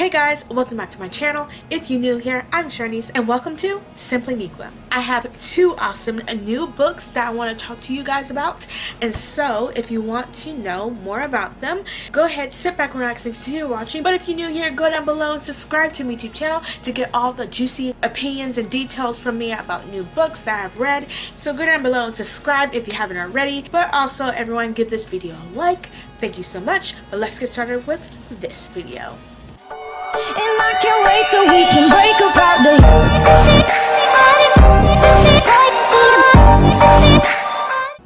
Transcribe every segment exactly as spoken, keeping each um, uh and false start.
Hey guys, welcome back to my channel. If you're new here, I'm Charnice and welcome to Simply Ne'qua. I have two awesome new books that I want to talk to you guys about, and so if you want to know more about them, go ahead, sit back, relax, and continue watching. But if you're new here, go down below and subscribe to my YouTube channel to get all the juicy opinions and details from me about new books that I've read. So go down below and subscribe if you haven't already, but also everyone give this video a like. Thank you so much, but let's get started with this video. And I can't wait so we can break about the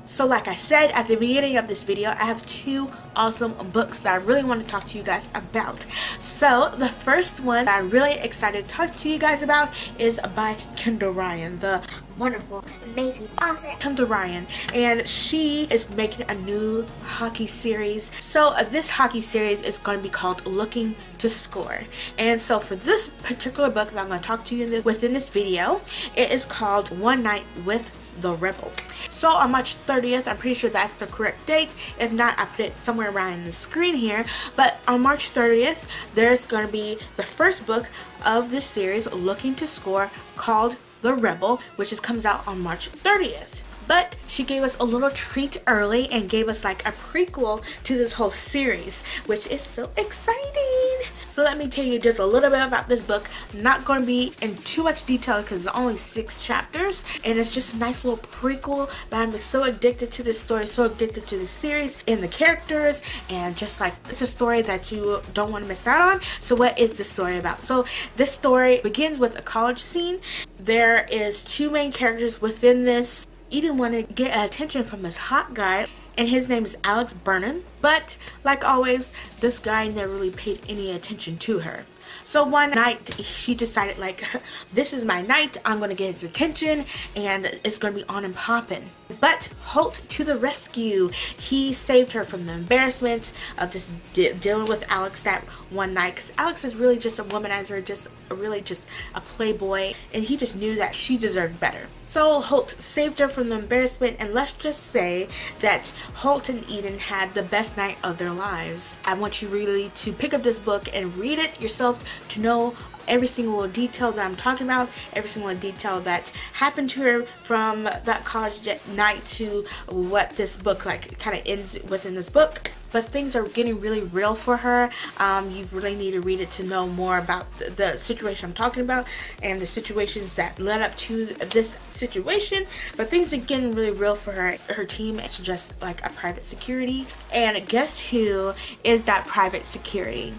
So like I said at the beginning of this video, I have two awesome books that I really want to talk to you guys about. So the first one that I'm really excited to talk to you guys about is by Kendall Ryan, the wonderful, amazing author Kendall Ryan, and she is making a new hockey series. So uh, this hockey series is going to be called Looking to Score, and so for this particular book that I'm going to talk to you in the, within this video, it is called One Night with the Rebel. So on March thirtieth, I'm pretty sure that's the correct date. If not, I put it somewhere around in the screen here, but on March thirtieth there's going to be the first book of this series, Looking to Score, called The Rebel, which is comes out on March thirtieth. But she gave us a little treat early and gave us like a prequel to this whole series, which is so exciting. So let me tell you just a little bit about this book. Not going to be in too much detail because it's only six chapters, and it's just a nice little prequel. But I'm so addicted to this story, so addicted to this series and the characters, and just like it's a story that you don't want to miss out on. So what is this story about? So this story begins with a college scene. There is two main characters within this. You didn't want to get attention from this hot guy, and his name is Alex Burnham, but like always, this guy never really paid any attention to her. So one night she decided, like, this is my night, I'm gonna get his attention, and it's gonna be on and popping. But Holt to the rescue. He saved her from the embarrassment of just de dealing with Alex that one night, because Alex is really just a womanizer, just really just a playboy, and he just knew that she deserved better. So Holt saved her from the embarrassment, and let's just say that Holt and Eden had the best night of their lives. I want you really to pick up this book and read it yourself to know every single detail that I'm talking about, every single detail that happened to her from that college night to what this book like kind of ends within this book. But things are getting really real for her. Um, you really need to read it to know more about the, the situation I'm talking about and the situations that led up to this situation. But things are getting really real for her. Her team is just like a private security, and guess who is that private security?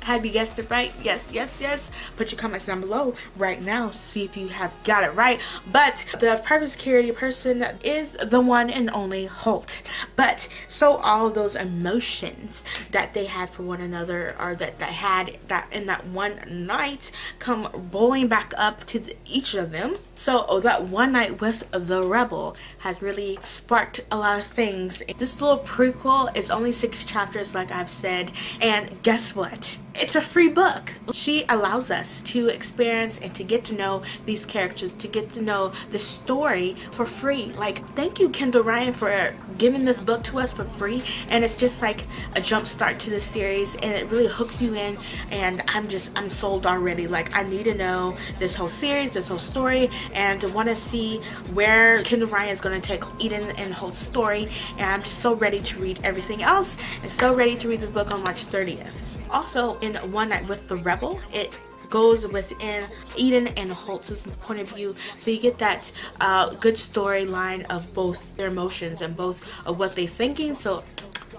Have you guessed it right? Yes, yes, yes. Put your comments down below right now, see if you have got it right. But the private security person is the one and only Holt. But so all of those emotions that they had for one another, or that they had that in that one night, come boiling back up to the, each of them. So oh, that one night with the Rebel has really sparked a lot of things. This little prequel is only six chapters, like I've said, and guess what? It's a free book. She allows us to experience and to get to know these characters, to get to know the story for free. Like, thank you, Kendall Ryan, for giving this book to us for free. And it's just like a jump start to the series, and it really hooks you in, and I'm just I'm sold already. Like, I need to know this whole series, this whole story, and to want to see where Kendall Ryan is going to take Eden and Holt's story. And I'm just so ready to read everything else, and so ready to read this book on March thirtieth. Also, in One Night with the Rebel, it goes within Eden and Holt's point of view, so you get that uh, good storyline of both their emotions and both of what they're thinking. So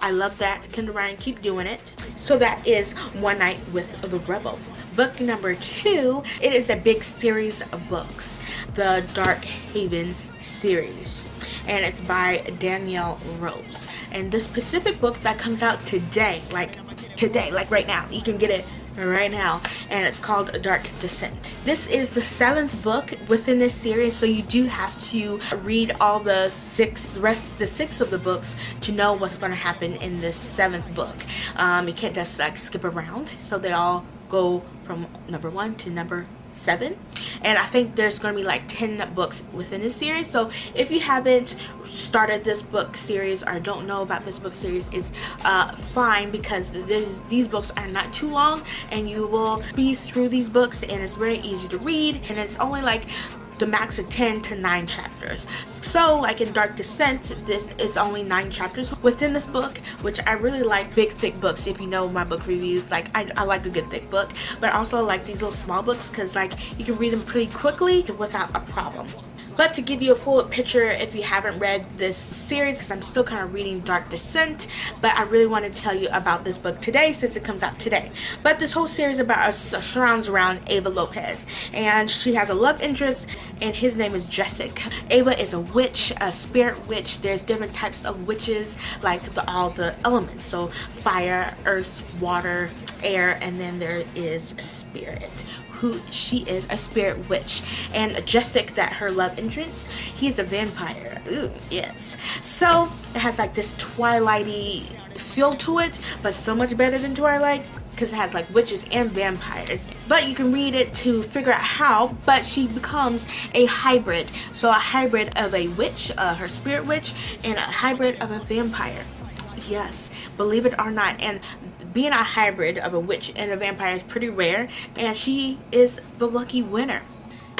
I love that. Kendall Ryan, keep doing it. So that is One Night with the Rebel. Book number two, it is a big series of books, the Dark Haven series, and it's by Danielle Rose. And this specific book that comes out today, like today, like right now, you can get it right now, and it's called Dark Descent. This is the seventh book within this series, so you do have to read all the six the rest the six of the books to know what's going to happen in this seventh book. Um, you can't just like skip around, so they all go from number one to number seven, and I think there's going to be like ten books within this series. So if you haven't started this book series or don't know about this book series, is uh, fine, because this, these books are not too long and you will be through these books, and it's very easy to read, and it's only like the max of ten to nine chapters. So like in Dark Descent, this is only nine chapters within this book, which I really like big thick books. If you know my book reviews, like I, I like a good thick book, but I also like these little small books because like you can read them pretty quickly without a problem. But to give you a full picture, if you haven't read this series, because I'm still kind of reading Dark Descent, but I really want to tell you about this book today since it comes out today. But this whole series about us uh, surrounds around Ava Lopez, and she has a love interest, and his name is Jessica. Ava is a witch, a spirit witch. There's different types of witches, like the, all the elements, so fire, earth, water, air, and then there is spirit. Who she is a spirit witch, and Jessica, that her love interest, he's a vampire. Ooh, yes. So it has like this twilighty feel to it, but so much better than Twilight, because it has like witches and vampires. But you can read it to figure out how, but she becomes a hybrid. So a hybrid of a witch, uh, her spirit witch, and a hybrid of a vampire. Yes, believe it or not. And being a hybrid of a witch and a vampire is pretty rare, and she is the lucky winner.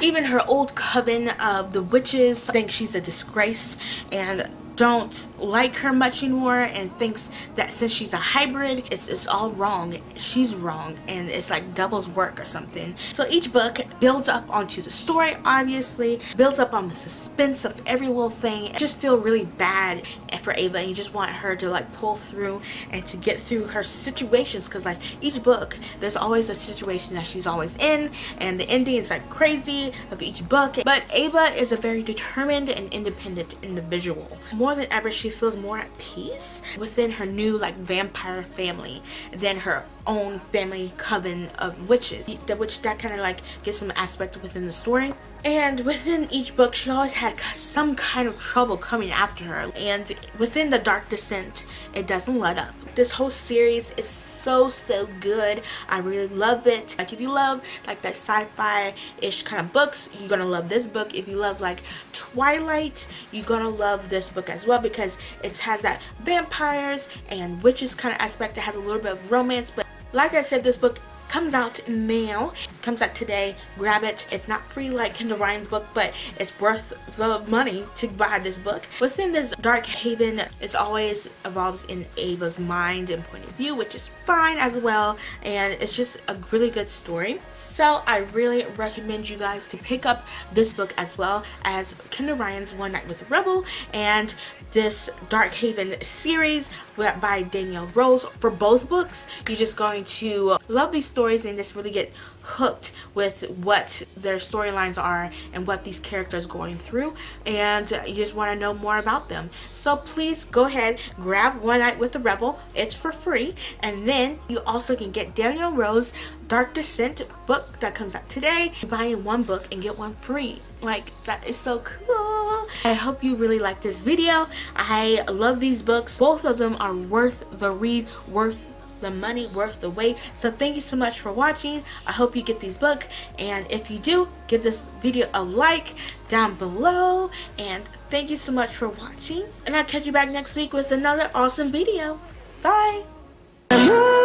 Even her old coven of the witches think she's a disgrace and don't like her much anymore, and thinks that since she's a hybrid, it's, it's all wrong. She's wrong, and it's like devil's work or something. So each book builds up onto the story, obviously, builds up on the suspense of every little thing. I just feel really bad for Ava, and you just want her to like pull through and to get through her situations, because like each book, there's always a situation that she's always in, and the ending is like crazy of each book. But Ava is a very determined and independent individual. More than ever, she feels more at peace within her new like vampire family than her own family coven of witches, which that kind of like gets some aspect within the story. And within each book, she always had some kind of trouble coming after her, and within the Dark Descent, it doesn't let up. This whole series is so so good. I really love it. Like if you love like that sci-fi-ish kind of books, you're gonna love this book. If you love like Twilight, you're gonna love this book as well, because it has that vampires and witches kind of aspect. It has a little bit of romance, but like I said, this book comes out now. It comes out today. Grab it. It's not free like Kendall Ryan's book, but it's worth the money to buy this book. Within this Dark Haven, it always evolves in Ava's mind and point of view, which is fine as well, and it's just a really good story. So I really recommend you guys to pick up this book as well as Kendall Ryan's One Night with the Rebel and this Dark Haven series by Danielle Rose. For both books, you're just going to love these stories and just really get hooked with what their storylines are and what these characters are going through, and you just want to know more about them. So please go ahead, grab One Night with the Rebel. It's for free, and then you also can get Danielle Rose Dark Descent book that comes out today. Buying one book and get one free. Like, that is so cool. I hope you really like this video. I love these books. Both of them are worth the read, worth the money, worth the wait. So thank you so much for watching. I hope you get these books, and if you do, give this video a like down below, and thank you so much for watching, and I'll catch you back next week with another awesome video. Bye.